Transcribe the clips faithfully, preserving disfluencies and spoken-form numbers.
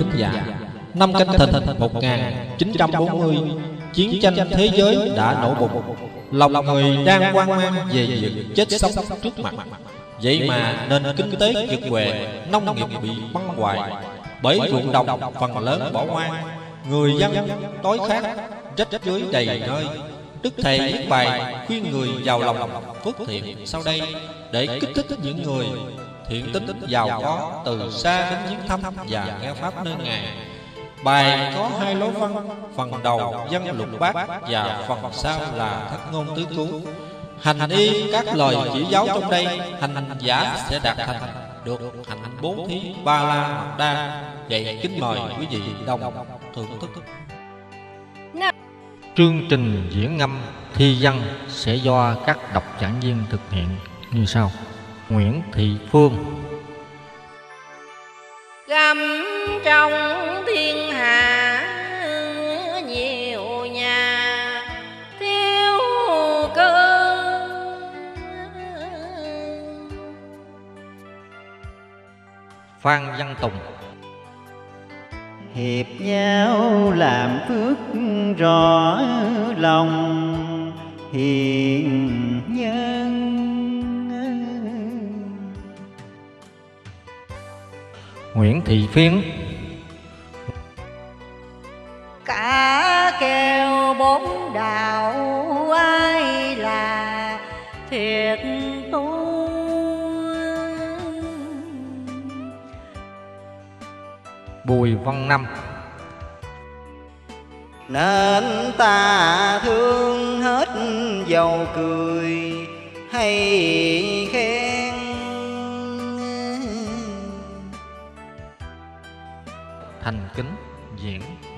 thính giả. Năm Canh Thìn một nghìn chín trăm bốn mươi, chiến tranh thế giới đã nổ bùng, lòng người đang hoang mang về việc chết sống trước mặt. Vậy mà nền kinh tế kiệt quệ, nông nghiệp bị băng hoại, bởi ruộng đồng phần lớn bỏ hoang, người dân đói khát, rách rưới đầy nơi. Đức Thầy viết bài khuyên người vào lòng phước thiện sau đây để kích thích những người thiện tính giàu có từ xa đến viếng thăm và nghe pháp nơi Ngài. Bài có hai lối văn, phần đầu văn lục bát và phần sau là thất ngôn tứ cứu. Hành y các lời chỉ giáo trong đây, hành giả sẽ đạt thành được hạnh bốn thí ba la mật đa. Vậy kính mời quý vị đồng thưởng thức. Chương trình diễn ngâm thi văn sẽ do các độc giảng viên thực hiện như sau. Nguyễn Thị Phương. Gầm trong thiên hạ nhiều nhà thiếu cơ, Phan Văn Tùng. Hiệp nhau làm phước rõ lòng hiền nhân. Nguyễn Thị Phiến. Cả kêu bốn đạo ai là thiệt tu. Bùi Văn Năm. Nên ta thương hết dầu cười hay khen. Thành Kính diễn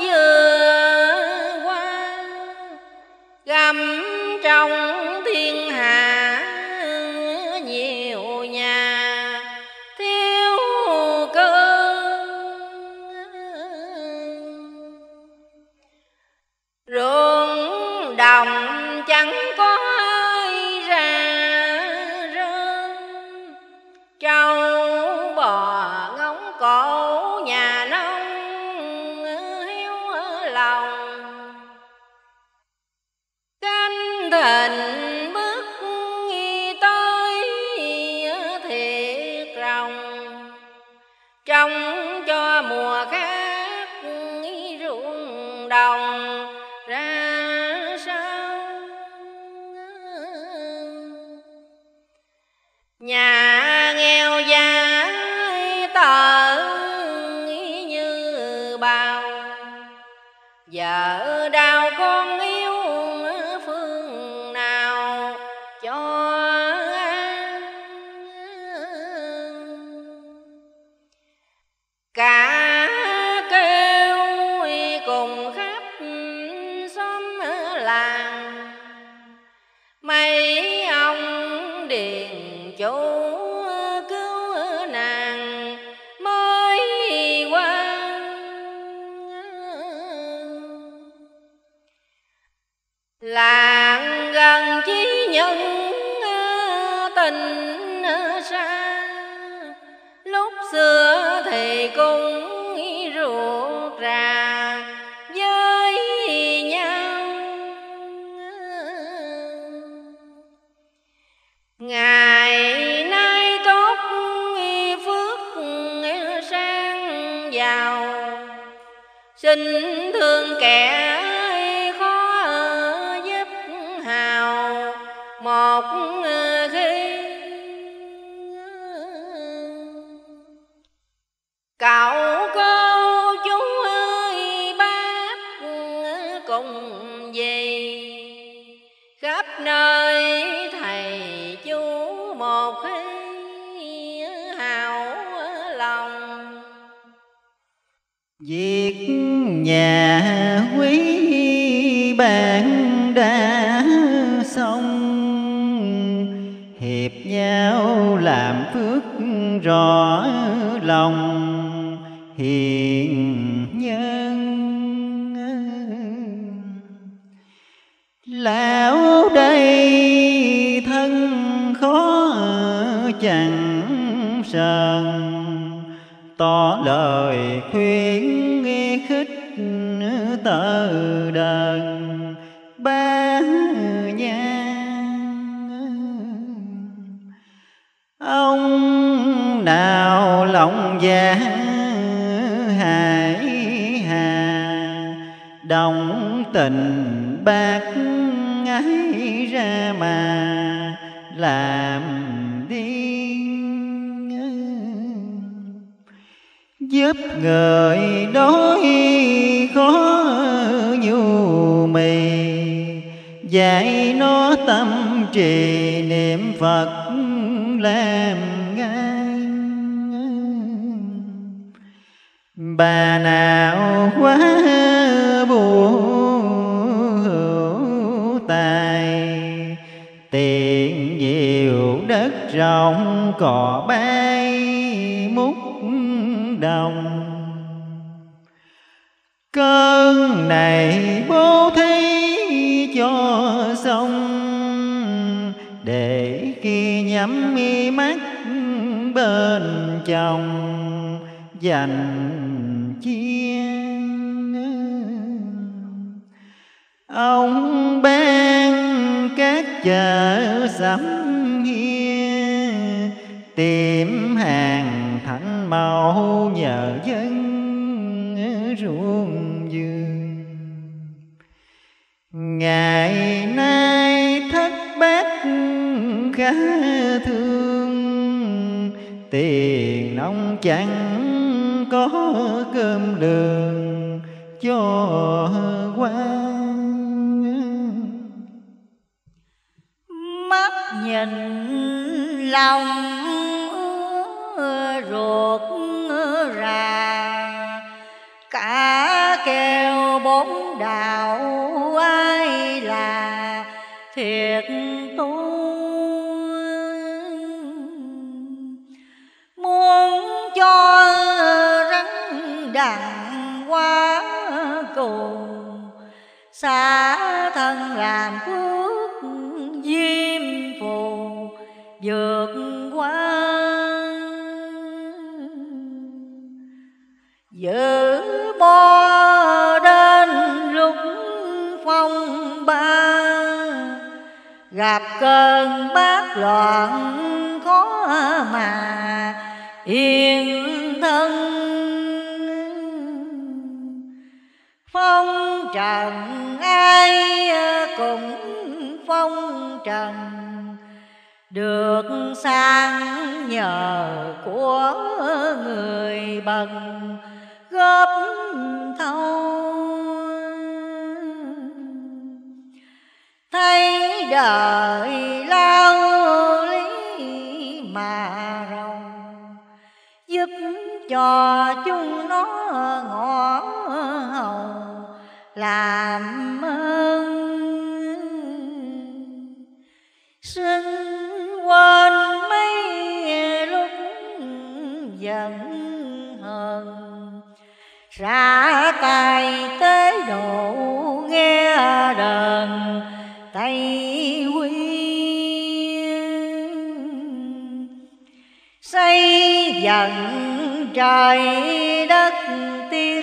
vừa qua, gầm trong thiên hạ nhiều nhà thiếu cơ. Ruộng đồng chẳng có ai ra rơm, trâu bò ngóng cổ nhà nông hiếu lòng. Canh Thìn bước tới thiệt rồng, trông cho mùa khác ruộng đồng ra sao. Nhà nghèo già tờ như bao, vợ đau con yêu phương nào cho ăn. Cả mấy ông điền chủ cứu nàng mới qua. Làng gần chí những tình xa, lúc xưa thì cũng ruột rà với nhau. Ngày nay tốt phước sang giàu, xin thương kẻ khó giúp hào một khi. Cậu cô chú ơi bác cùng gì, khắp nơi thầy một khi hảo lòng. Việc nhà quý bạn đã xong, hiệp nhau làm phước rõ lòng hiền chẳng sờn, tỏ lời khuyên nghi khích tờ đờn ba nhan. Ông nào lòng dạ hải hà, đồng tình bác ấy ra mà làm điên. Giúp người đói khó nhu mì, dạy nó tâm trì niệm Phật làm ngay. Bà nào quá buồn tiền nhiều, đất rộng cỏ bay múc đồng. Cơn này bố thí cho xong, để kia nhắm mi mắt bên chồng dành chia. Ông ban các chợ sắm hia, tìm hàng thánh màu nhờ dân ruộng vườn. Ngày nay thất bát khá thương, tiền nông chẳng có cơm đường cho qua. Mắt nhìn lòng ruột rà, cả kêu bốn đạo ai là thiệt tu. Muốn cho rắn đặng quá cù, xả thân làm phước diêm phù vượt qua. Giữ bo đến lúc phong ba, gặp cơn bát loạn khó mà yên thân. Phong trần ai cũng phong trần, được sang nhờ của người bằng góp thâu. Thấy đời lao lý mà rầu, giúp cho chúng nó ngõ hầu làm ơn. Xin quên mấy lúc giận hờn, ra tay tế độ nghe đờn Tây Quy. Xây dần trời đất tiếc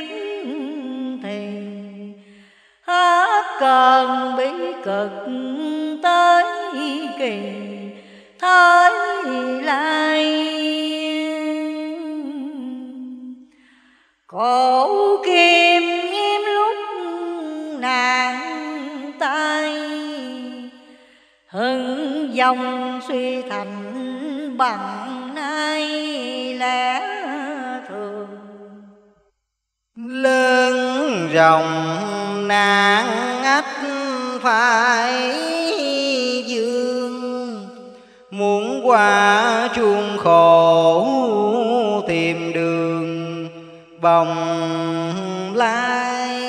thì, hết cơn bí cực tới kỳ thời lai. Cổ kim nghiêm lúc nàng tay, hưng dòng suy thành bằng nay lẽ thường. Lưng rồng nàng ắt phải dương, muốn qua chuông khổ tìm đường vòng lai.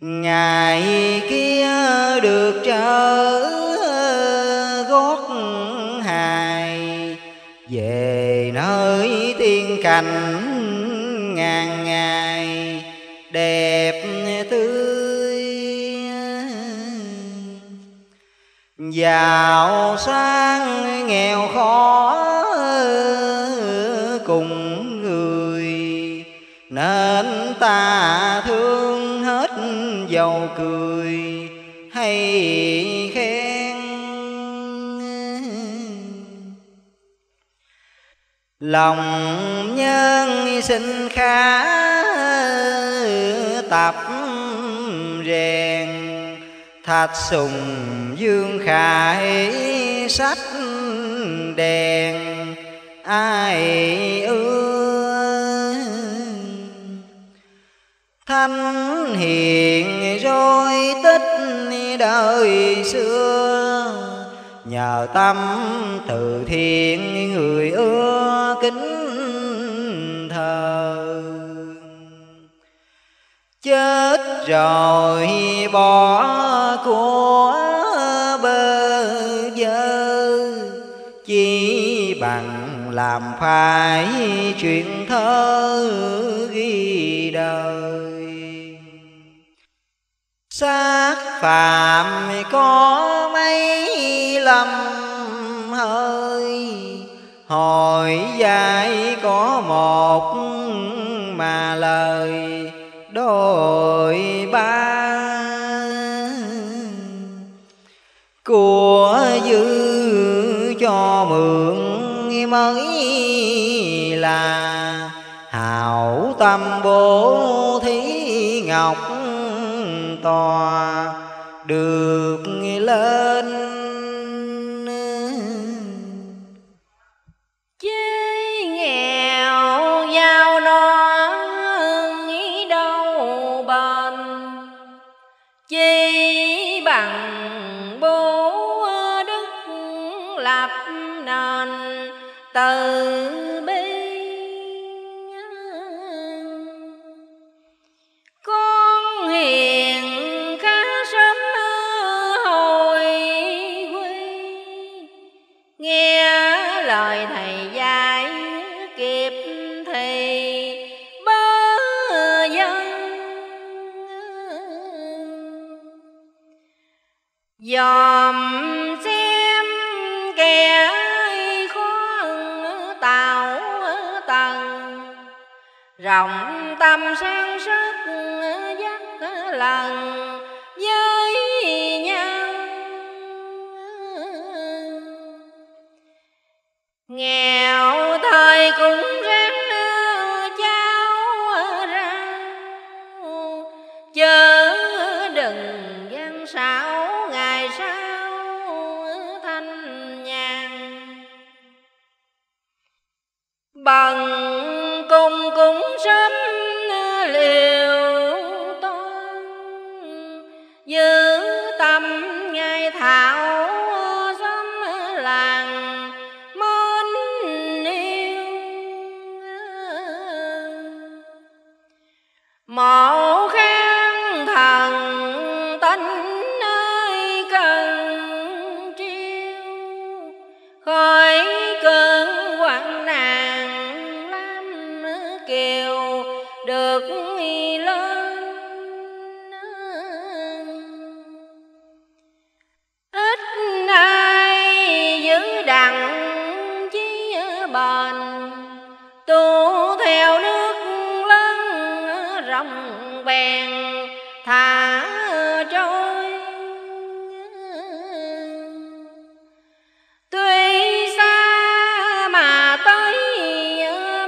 Ngày kia được trở gót hài, về nơi tiên cảnh ngàn ngày đẹp tươi. giàu sang nghèo khó cùng người, nên ta thương hết dầu cười hay khen. Lòng nhân sinh khá tập rèn, thạch sùng dương khải sách đèn ai ưa. Thánh hiền rồi tích đời xưa, nhờ tâm từ thiện người ưa kính thờ. Chết rồi bỏ của bơ vơ, chỉ bằng làm phải chuyện thơ ghi đời. Xác phàm có mấy lầm hơi, hồi dài có một mà lời đổi ba. Của dư cho mượn mới là hảo tâm bố thí ngọc tòa được lên. Chế nghèo giao đó nghĩ đâu bền, chi bằng bố đức lập nền từ bi. Con hiền nghe lời thầy dạy kịp thì bớ dân, dòm xem kẻ khó tạo tầng, rộng tâm sáng sức dắt lần với nhau. Nghèo thời cũng ráng cháo ra, chớ đừng gian xảo ngày sau thanh nhàn. Bằng cung cũng sớm liều toan, giữ tâm ngay thảo xóm làng mộ khang thần tánh nơi cần chiêu. Khỏi cơn hoạn nạn Lam Kiều được lên, ít ai giữ đặng chí bền, tu theo nước bèn thả trôi. Tuy xa mà tới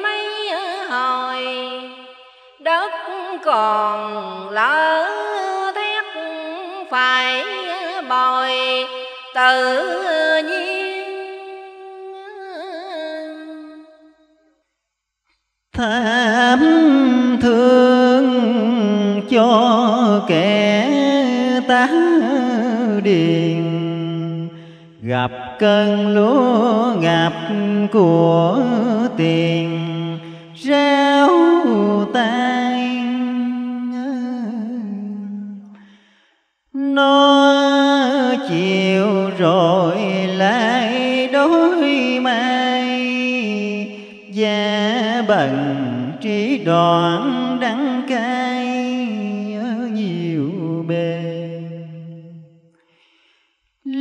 mấy hồi, đất còn lỡ thét phải bồi tự nhiên. Thảm thương cho kẻ tá điền, gặp cơn lúa ngập của tiền ráo tay. Nó chiều rồi lại đối mai, giá bần trí đoạn đắng cay nhiều bề.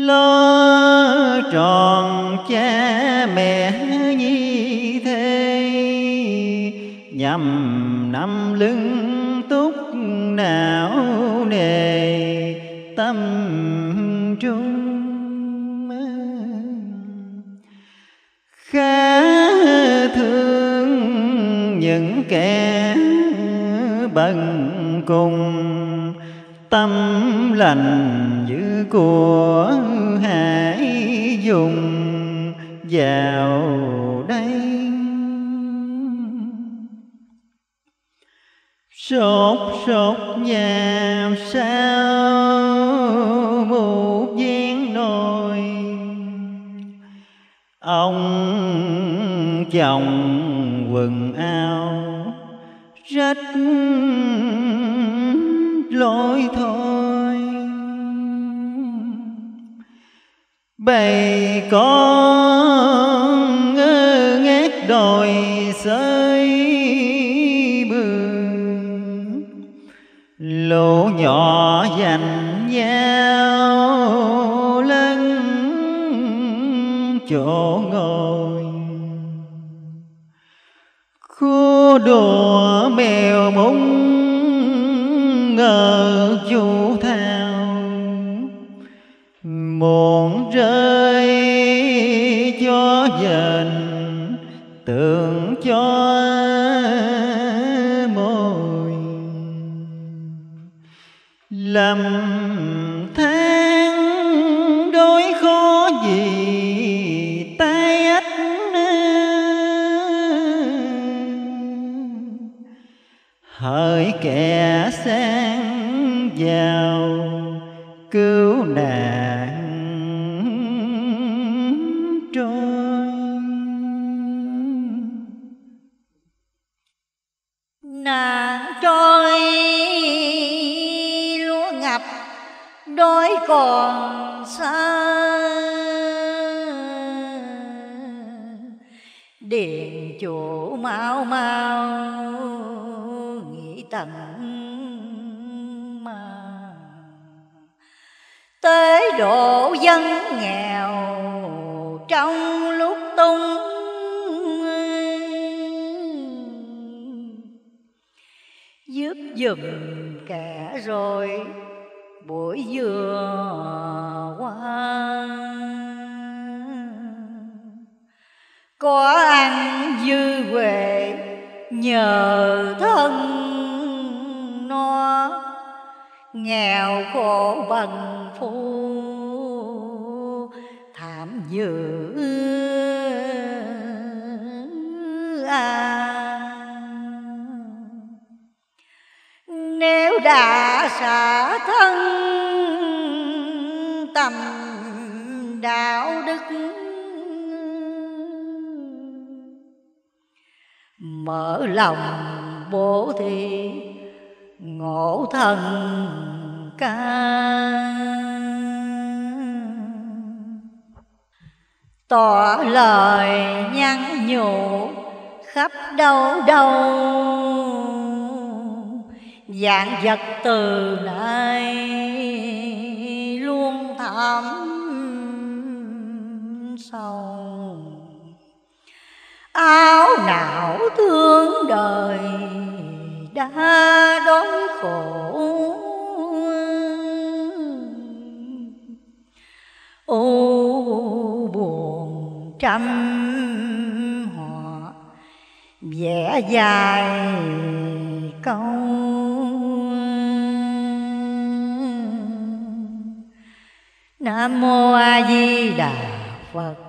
lo tròn cha mẹ như thế, nhằm năm lưng túc não nề tâm trung. Khá thương những kẻ bần cùng, tâm lành giữ của hãy dùng vào đây. Sốt sốt nhà sao một viên nồi, ông chồng quần áo rách lối thôi. Bầy con ngơ ngác đòi xới bường, lỗ nhỏ dành nhau lẫn chỗ ngồi. Khu đùa mèo múng ngờ chu thao, muộn rơi cho dền tưởng cho mồi. Lầm than đôi khó gì tay ách, hỡi kẻ sáng vào cứu nạn trôi. Nạn trôi lúa ngập đói còn xa, điện chỗ mau mau tận mà tế độ dân nghèo trong lúc tung. Giúp giùm kẻ rồi buổi vừa qua, có ăn dư huệ nhờ thân nó, nghèo khổ bằng phu thảm dữ à. Nếu đã xả thân tầm đạo đức, mở lòng bố thí ngộ thần ca. Tỏ lời nhắn nhủ khắp đâu đâu, dạng vật từ nay luôn thẳm sâu. Áo não thương đời đã đói khổ, ô buồn trăm họ vẽ dài câu. Nam Mô A Di Đà Phật.